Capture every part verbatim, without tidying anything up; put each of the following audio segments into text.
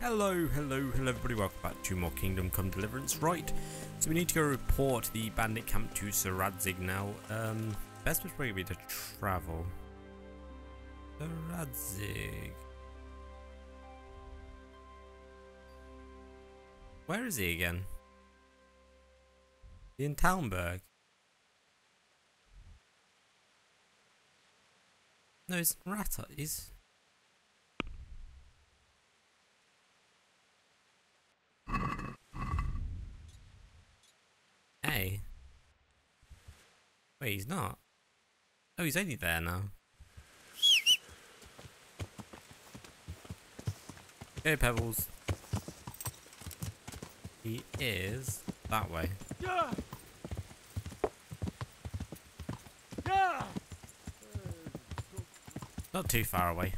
Hello, hello, hello everybody, welcome back to more Kingdom Come Deliverance. Right, so we need to go report the bandit camp to Sir Radzig now. Um, best way would be to travel. Sir Radzig. Where is he again? He's in Talmberg. No, it's Rattay. He's... Hey. Wait, he's not. Oh, he's only there now. Go, Pebbles. He is that way. Yeah. Yeah. Not too far away.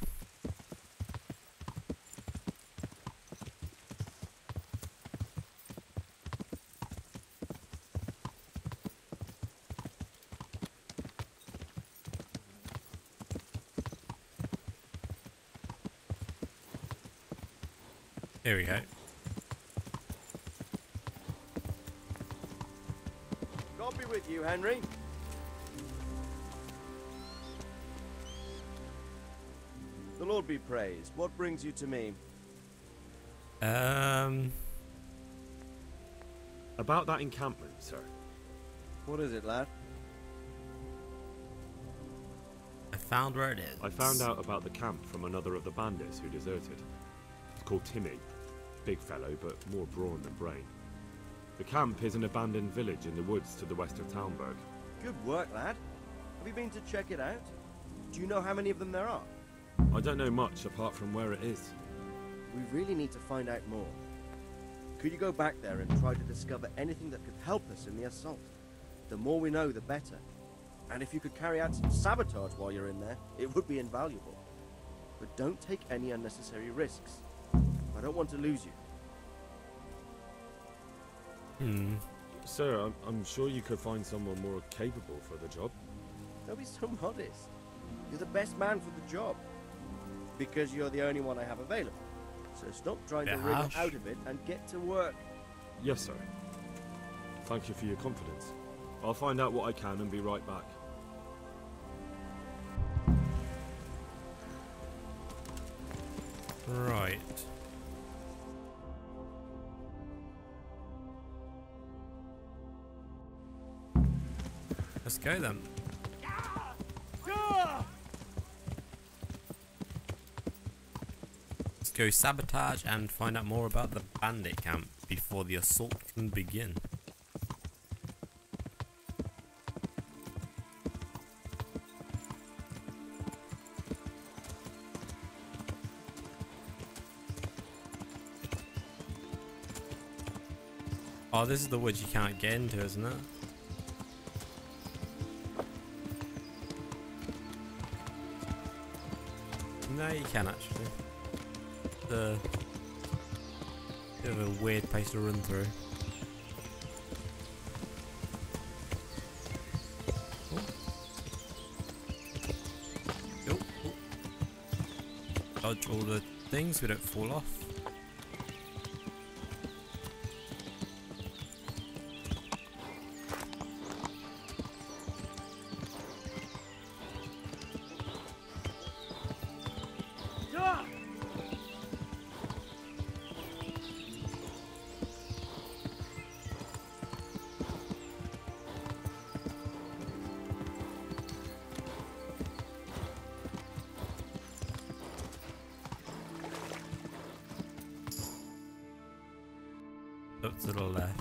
Here we go. God be with you, Henry. The Lord be praised. What brings you to me? Um. About that encampment, sir. What is it, lad? I found where it is. I found out about the camp from another of the bandits who deserted. It's called Timmy. Big fellow, but more brawn than brain. The camp is an abandoned village in the woods to the west of Talmberg. Good work, lad. Have you been to check it out? Do you know how many of them there are? I don't know much, apart from where it is. We really need to find out more. Could you go back there and try to discover anything that could help us in the assault? The more we know, the better. And if you could carry out some sabotage while you're in there, it would be invaluable. But don't take any unnecessary risks. I don't want to lose you. Hmm. Sir, I'm, I'm sure you could find someone more capable for the job. Don't be so modest. You're the best man for the job. Because you're the only one I have available. So stop trying yeah, to wriggle out of it and get to work. Yes, sir. Thank you for your confidence. I'll find out what I can and be right back. Right. Let's go then. Let's go sabotage and find out more about the bandit camp before the assault can begin. Oh, this is the woods you can't get into, isn't it? No, you can actually. It's a bit of a weird place to run through. Oh. Oh. Oh. Dodge all the things so we don't fall off. Up to the left.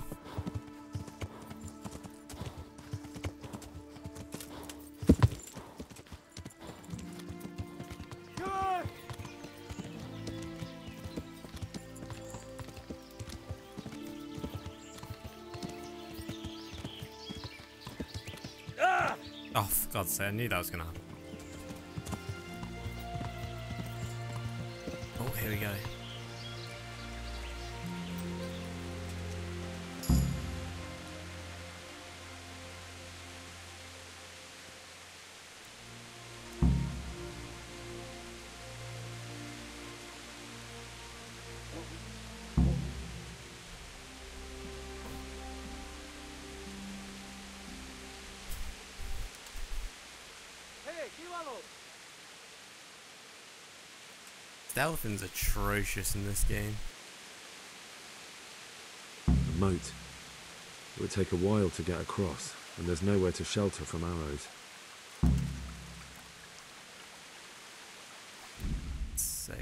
Ah! Oh, for God's sake, I knew that was gonna happen. Oh, here we go. Stealthing's atrocious in this game. A moat. It would take a while to get across, and there's nowhere to shelter from arrows. Save.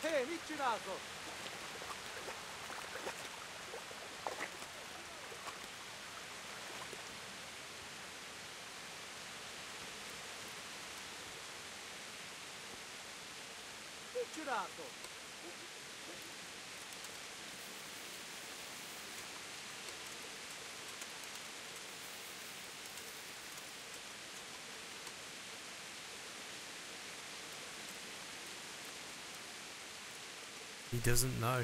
Hey, Michinazo! Michinazo! He doesn't know.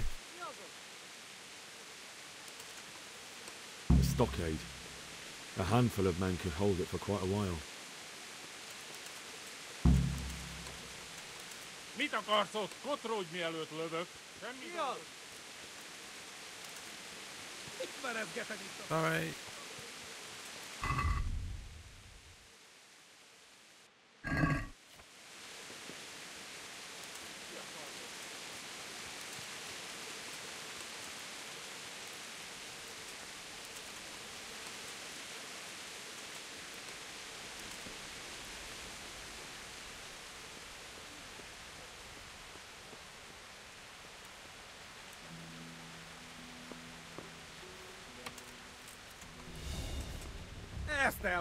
A stockade. A handful of men could hold it for quite a while. Mit akarsz ott? Kotródj, mielőtt lövök. Semmi gond. Itt merevgeted itt a... All right.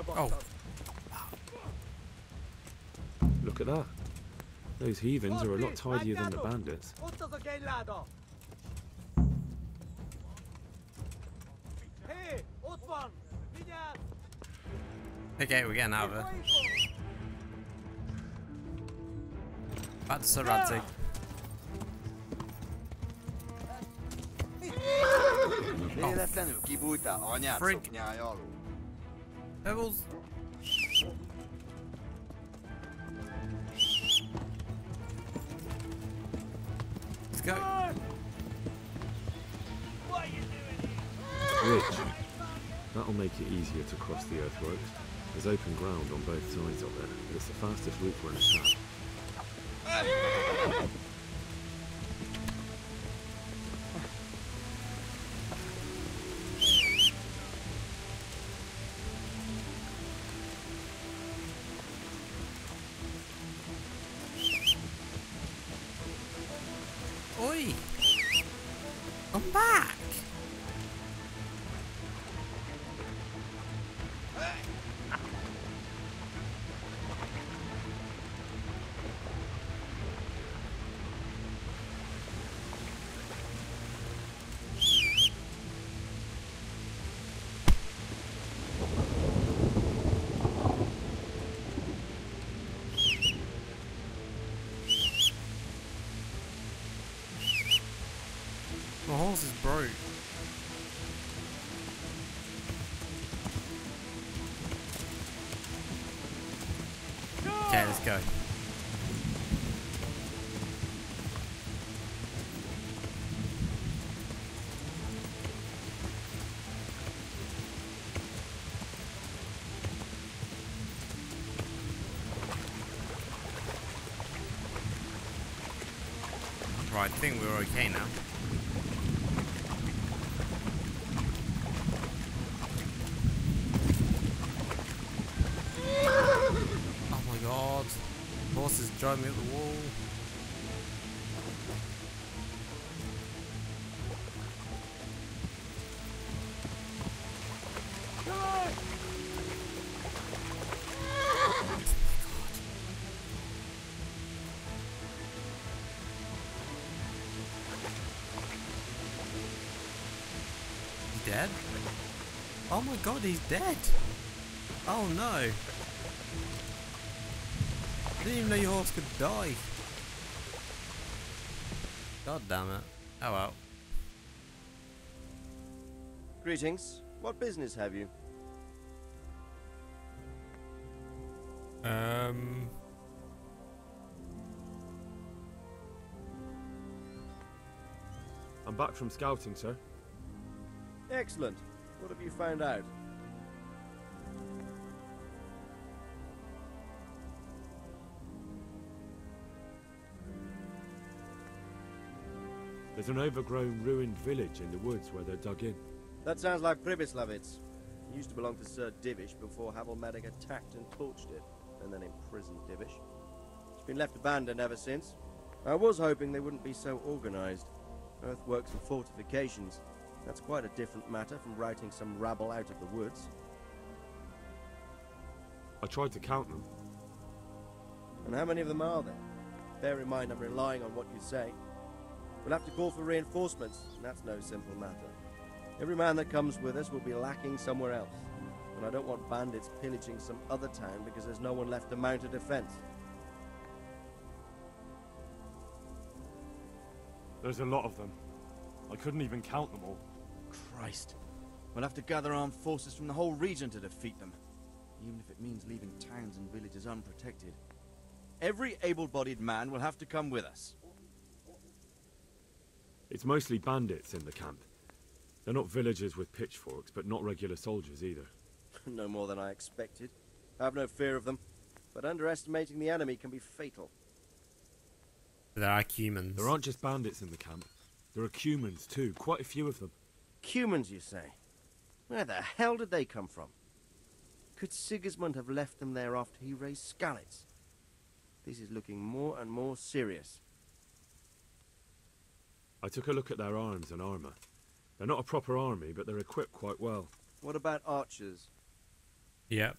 Oh. Look at that. Those heathens are a lot tidier than the bandits. Okay, we're getting out of it. Back to Sir Radzig. Oh, freak. Pebbles. Let's go. What are you doing here? Ridge. That'll make it easier to cross the earthworks. There's open ground on both sides of it, and it's the fastest route for an attack. This is broke. Okay, let's go. Right, I think we're okay now. Drive me up the wall. He's dead? Oh my god, he's dead! Oh no! I didn't even know your horse could die. God damn it. Oh well. Greetings. What business have you? Um. I'm back from scouting, sir. Excellent. What have you found out? There's an overgrown, ruined village in the woods where they're dug in. That sounds like Privislavitz. It used to belong to Sir Divish before Havel Maddock attacked and torched it, and then imprisoned Divish. It's been left abandoned ever since. I was hoping they wouldn't be so organized. Earthworks and fortifications. That's quite a different matter from routing some rabble out of the woods. I tried to count them. And how many of them are there? Bear in mind I'm relying on what you say. We'll have to call for reinforcements, and that's no simple matter. Every man that comes with us will be lacking somewhere else, and I don't want bandits pillaging some other town because there's no one left to mount a defense. There's a lot of them. I couldn't even count them all. Christ. We'll have to gather armed forces from the whole region to defeat them, even if it means leaving towns and villages unprotected. Every able-bodied man will have to come with us. It's mostly bandits in the camp. They're not villagers with pitchforks, but not regular soldiers either. No more than I expected. I have no fear of them, but underestimating the enemy can be fatal. There are Cumans. There aren't just bandits in the camp. There are Cumans too, quite a few of them. Cumans, you say? Where the hell did they come from? Could Sigismund have left them there after he raised Scalitz? This is looking more and more serious. I took a look at their arms and armour. They're not a proper army, but they're equipped quite well. What about archers? Yep.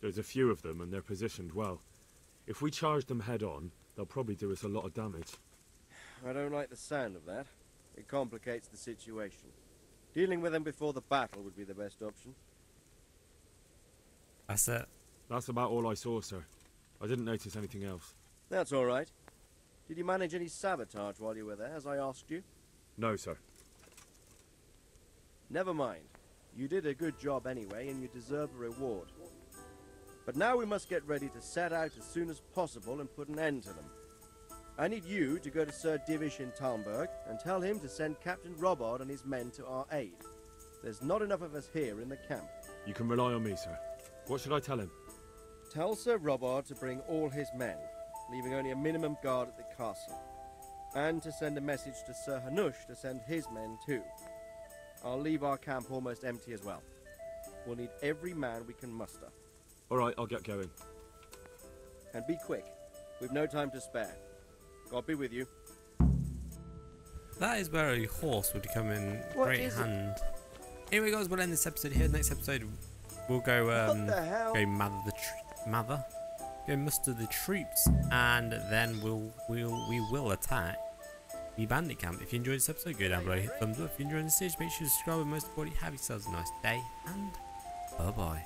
There's a few of them, and they're positioned well. If we charge them head-on, they'll probably do us a lot of damage. I don't like the sound of that. It complicates the situation. Dealing with them before the battle would be the best option. That's it. That's about all I saw, sir. I didn't notice anything else. That's all right. Did you manage any sabotage while you were there, as I asked you? No, sir. Never mind. You did a good job anyway, and you deserve a reward. But now we must get ready to set out as soon as possible and put an end to them. I need you to go to Sir Divish in Talmberg and tell him to send Captain Robard and his men to our aid. There's not enough of us here in the camp. You can rely on me, sir. What should I tell him? Tell Sir Robard to bring all his men, leaving only a minimum guard at the castle, and to send a message to Sir Hanush to send his men too. I'll leave our camp almost empty as well. We'll need every man we can muster. All right, I'll get going. And be quick. We've no time to spare. God be with you. That is where a horse would come in what great hand. It? Anyway, guys, we'll end this episode here. Next episode, we'll go um, go mother the tr mother. Go muster the troops, and then we'll we'll we will attack the bandit camp. If you enjoyed this episode, go down below, hit thumbs up. If you enjoyed this series, make sure to subscribe, and most importantly, have yourselves a nice day, and bye bye.